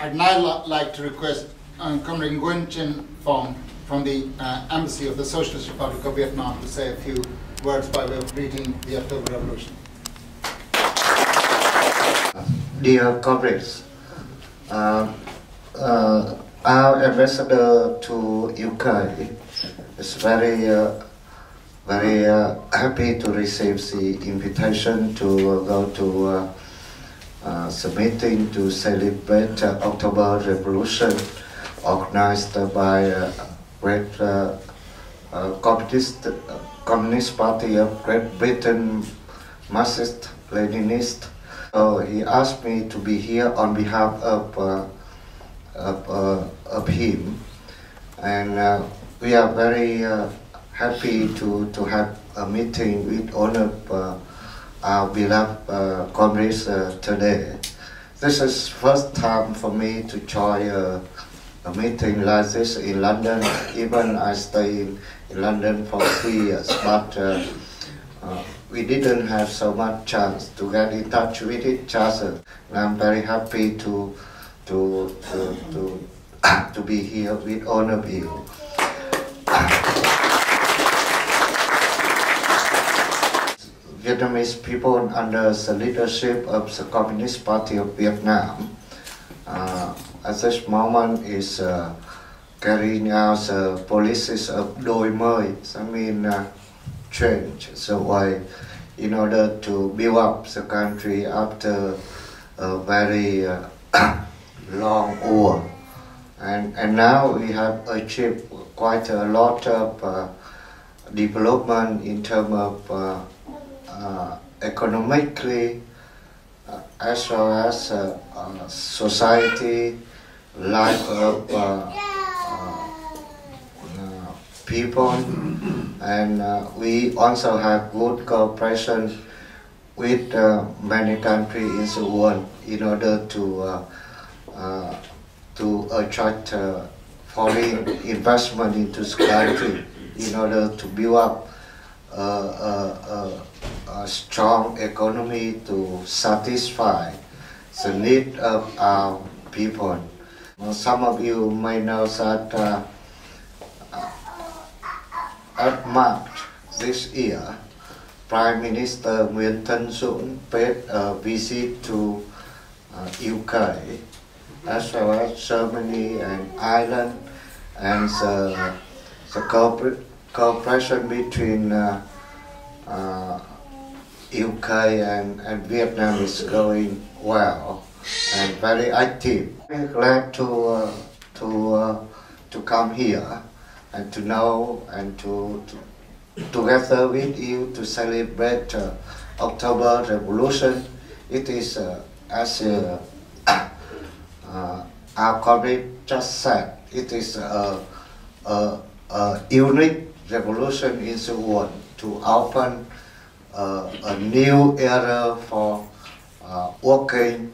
I'd now like to request Comrade Nguyen Chinh Phong from the Embassy of the Socialist Republic of Vietnam to say a few words by way of greeting the October Revolution. Dear comrades, our ambassador to UK is very happy to receive the invitation to go to the meeting to celebrate October Revolution organized by Great Communist Party of Great Britain, Marxist-Leninist. So he asked me to be here on behalf of him, and we are very happy to have a meeting with all of our beloved comrades today. This is first time for me to join a meeting like this in London. Even I stay in London for 3 years, but we didn't have so much chance to get in touch with each other. And I'm very happy to be here with all of you. Vietnamese people under the leadership of the Communist Party of Vietnam at this moment is carrying out the policies of Đổi Mới, I mean change, the way in order to build up the country after a very long war. And now we have achieved quite a lot of development in terms of economically, as well as society, life of people, and we also have good cooperation with many countries in the world in order to attract foreign investment into the country in order to build up a strong economy to satisfy the need of our people. Now, some of you may know that at March this year, Prime Minister Nguyen Tan Dung paid a visit to UK, as well as Germany and Ireland, and the cooperation between UK and Vietnam is going well and very active. I'm glad to come here and to know and to together with you to celebrate October Revolution. It is as our colleague just said, it is a unique revolution in the world to open a new era for working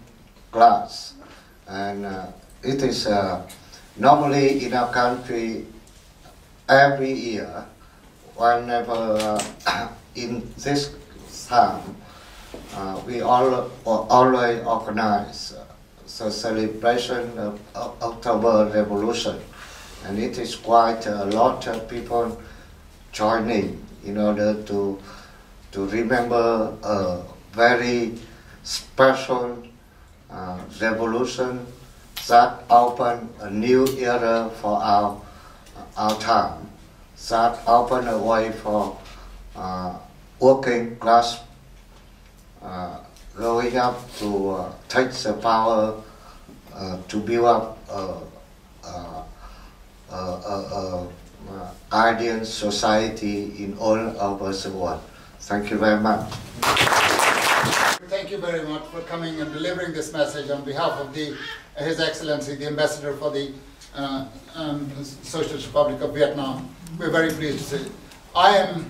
class. And it is normally in our country every year, whenever in this time, we always organize the celebration of October Revolution. And it is quite a lot of people joining in order to remember a very special revolution that opened a new era for our time, that opened a way for working class growing up to take the power to build up ideal society in all over the world. Thank you very much. Thank you very much for coming and delivering this message on behalf of His Excellency, the Ambassador for the Socialist Republic of Vietnam. We're very pleased to see. I am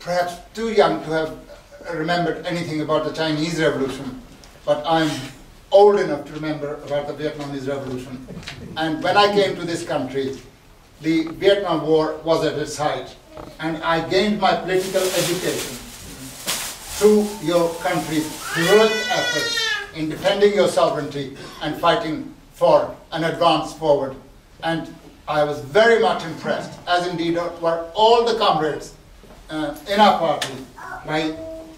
perhaps too young to have remembered anything about the Chinese Revolution, but I'm old enough to remember about the Vietnamese Revolution. And when I came to this country, the Vietnam War was at its height, and I gained my political education through your country's heroic efforts in defending your sovereignty and fighting for an advance forward. And I was very much impressed, as indeed were all the comrades in our party, by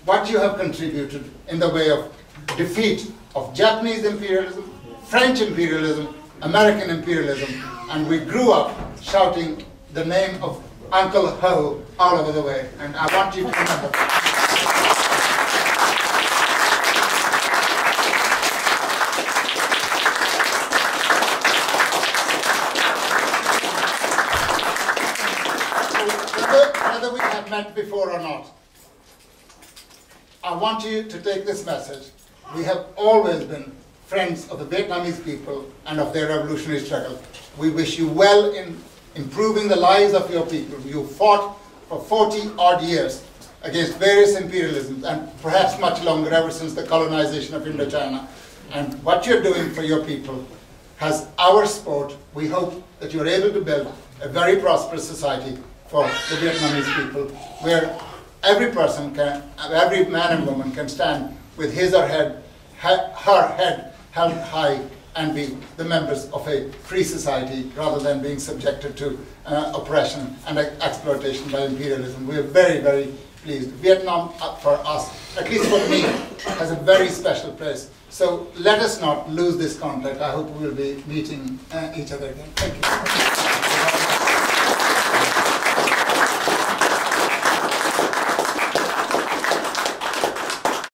what you have contributed in the way of defeat of Japanese imperialism, French imperialism, American imperialism, and we grew up shouting the name of Uncle Ho all over the way, and I want you to remember that. Whether we have met before or not, I want you to take this message. We have always been friends of the Vietnamese people and of their revolutionary struggle. We wish you well in improving the lives of your people. You fought for 40-odd years against various imperialisms, and perhaps much longer, ever since the colonization of Indochina. And what you're doing for your people has our support. We hope that you're able to build a very prosperous society for the Vietnamese people, where every person can, every man and woman can stand with his or her head held high and be the members of a free society rather than being subjected to oppression and exploitation by imperialism. We are very, very pleased. Vietnam, for us, at least for me, has a very special place. So let us not lose this contact. I hope we will be meeting each other again. Thank you.